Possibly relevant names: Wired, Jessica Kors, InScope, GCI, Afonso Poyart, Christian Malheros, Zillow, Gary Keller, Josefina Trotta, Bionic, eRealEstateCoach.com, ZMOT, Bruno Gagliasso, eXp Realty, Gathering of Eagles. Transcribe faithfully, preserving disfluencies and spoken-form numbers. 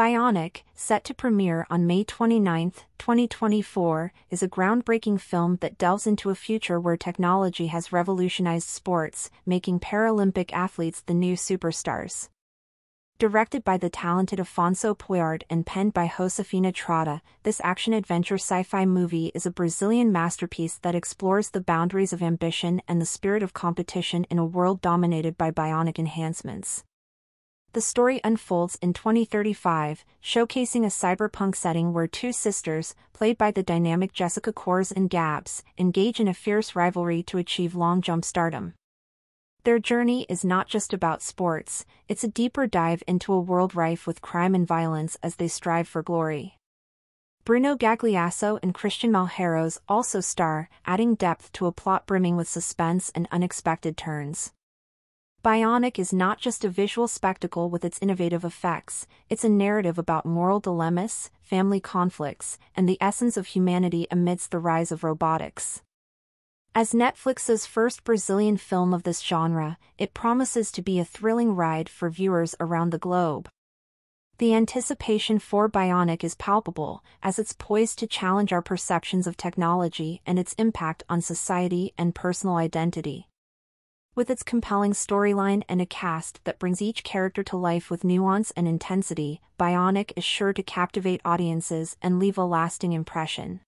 Bionic, set to premiere on May twenty-ninth, twenty twenty-four, is a groundbreaking film that delves into a future where technology has revolutionized sports, making Paralympic athletes the new superstars. Directed by the talented Afonso Poyart and penned by Josefina Trotta, this action-adventure sci-fi movie is a Brazilian masterpiece that explores the boundaries of ambition and the spirit of competition in a world dominated by bionic enhancements. The story unfolds in twenty thirty-five, showcasing a cyberpunk setting where two sisters, played by the dynamic Jessica Kors and Gabs, engage in a fierce rivalry to achieve long jump stardom. Their journey is not just about sports, it's a deeper dive into a world rife with crime and violence as they strive for glory. Bruno Gagliasso and Christian Malheros also star, adding depth to a plot brimming with suspense and unexpected turns. Bionic is not just a visual spectacle with its innovative effects, it's a narrative about moral dilemmas, family conflicts, and the essence of humanity amidst the rise of robotics. As Netflix's first Brazilian film of this genre, it promises to be a thrilling ride for viewers around the globe. The anticipation for Bionic is palpable, as it's poised to challenge our perceptions of technology and its impact on society and personal identity. With its compelling storyline and a cast that brings each character to life with nuance and intensity, Bionic is sure to captivate audiences and leave a lasting impression.